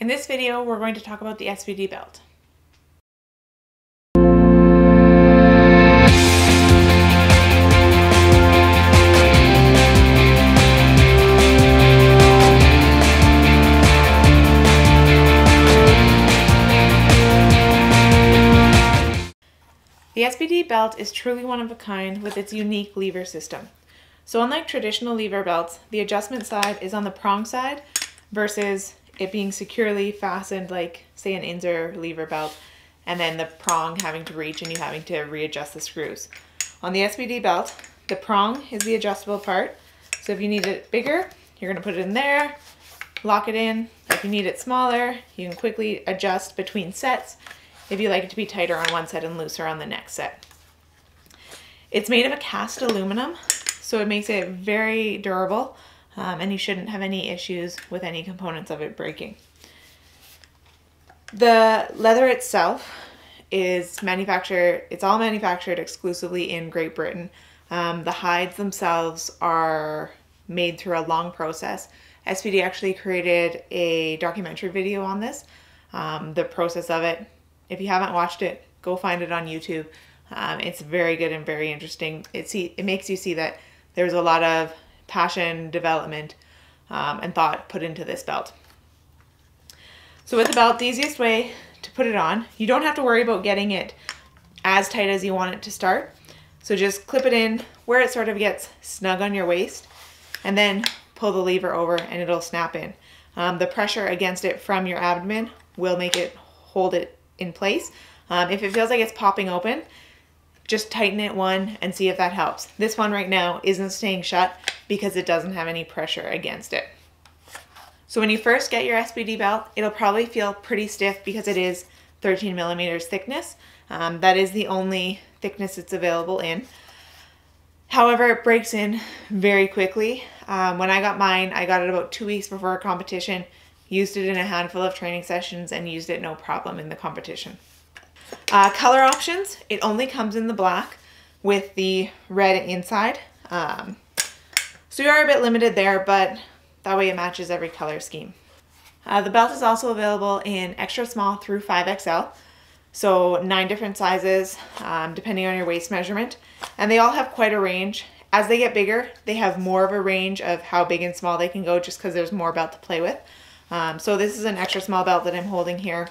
In this video, we're going to talk about the SBD belt. The SBD belt is truly one of a kind with its unique lever system. So unlike traditional lever belts, the adjustment side is on the prong side versus it being securely fastened like say an Inzer lever belt and then the prong having to reach and you having to readjust the screws. On the SBD belt, the prong is the adjustable part. So if you need it bigger, you're gonna put it in there, lock it in. If you need it smaller, you can quickly adjust between sets if you like it to be tighter on one set and looser on the next set. It's made of a cast aluminum, so it makes it very durable, and you shouldn't have any issues with any components of it breaking. The leather itself is manufactured, it's all manufactured exclusively in Great Britain. The hides themselves are made through a long process. SBD actually created a documentary video on this, the process of it. If you haven't watched it, go find it on YouTube. It's very good and very interesting. It makes you see that there's a lot of passion, development, and thought put into this belt. So with the belt, the easiest way to put it on, you don't have to worry about getting it as tight as you want it to start. So just clip it in where it sort of gets snug on your waist and then pull the lever over and it'll snap in. The pressure against it from your abdomen will make it hold it in place. If it feels like it's popping open, just tighten it one and see if that helps. This one right now isn't staying shut because it doesn't have any pressure against it. So when you first get your SBD belt, it'll probably feel pretty stiff because it is 13 millimeters thickness. That is the only thickness it's available in. However, it breaks in very quickly. When I got mine, I got it about 2 weeks before a competition. Used it in a handful of training sessions and used it no problem in the competition. Color options, it only comes in the black with the red inside. So you are a bit limited there, but that way it matches every color scheme. The belt is also available in extra small through 5XL. So 9 different sizes, depending on your waist measurement. And they all have quite a range. As they get bigger, they have more of a range of how big and small they can go just because there's more belt to play with. So this is an extra small belt that I'm holding here.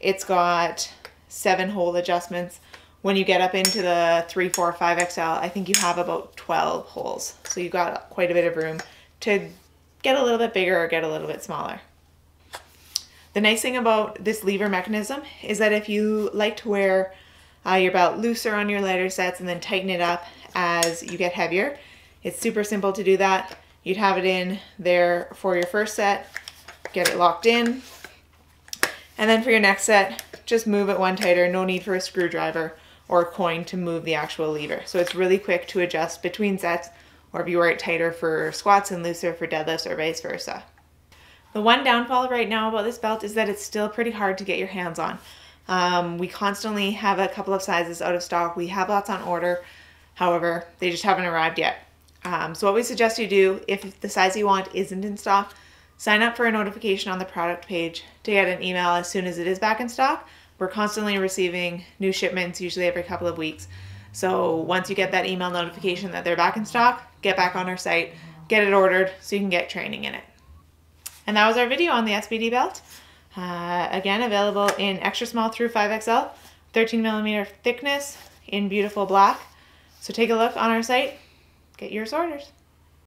It's got 7 hole adjustments. When you get up into the 3, 4, 5XL, I think you have about 12 holes. So you've got quite a bit of room to get a little bit bigger or get a little bit smaller. The nice thing about this lever mechanism is that if you like to wear your belt looser on your lighter sets and then tighten it up as you get heavier, it's super simple to do that. You'd have it in there for your first set, get it locked in, and then for your next set just move it one tighter. No need for a screwdriver or a coin to move the actual lever, so it's really quick to adjust between sets, or if you wear it tighter for squats and looser for deadlifts or vice versa. The one downfall right now about this belt is that it's still pretty hard to get your hands on. We constantly have a couple of sizes out of stock. We have lots on order, however they just haven't arrived yet. So what we suggest you do, if the size you want isn't in stock, sign up for a notification on the product page to get an email as soon as it is back in stock. We're constantly receiving new shipments, usually every couple of weeks. So once you get that email notification that they're back in stock, get back on our site, get it ordered so you can get training in it. And that was our video on the SBD belt. Again, available in extra small through 5XL, 13 millimeter thickness in beautiful black. So take a look on our site, get yours ordered.